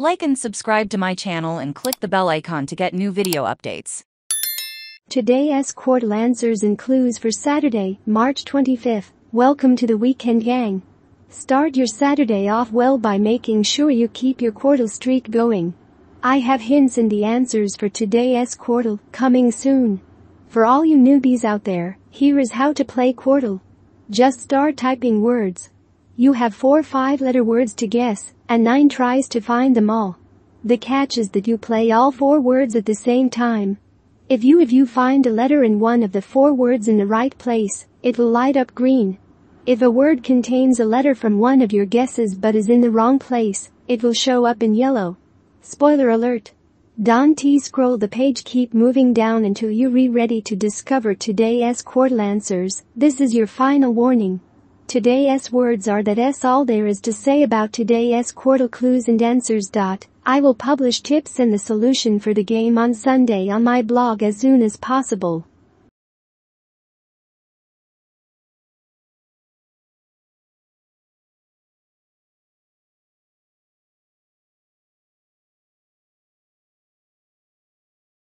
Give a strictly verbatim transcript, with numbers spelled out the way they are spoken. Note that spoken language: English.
Like and subscribe to my channel and click the bell icon to get new video updates. Today's Quordle answers and clues for Saturday, March twenty-fifth. Welcome to the weekend, gang. Start your Saturday off well by making sure you keep your Quordle streak going. I have hints in the answers for today's Quordle, coming soon. For all you newbies out there, here is how to play Quordle. Just start typing words. You have four five-letter words to guess, and nine tries to find them all. The catch is that you play all four words at the same time. If you if you find a letter in one of the four words in the right place, it'll light up green. If a word contains a letter from one of your guesses but is in the wrong place, it will show up in yellow. Spoiler alert. Don't scroll the page, keep moving down until you're ready to discover today's Quordle answers. This is your final warning. Today's words are that's all there is to say about today's Quordle clues and answers. I will publish tips and the solution for the game on Sunday on my blog as soon as possible.